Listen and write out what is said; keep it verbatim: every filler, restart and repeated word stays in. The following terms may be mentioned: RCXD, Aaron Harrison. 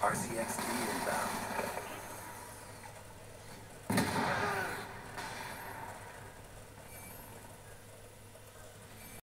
R C X D inbound.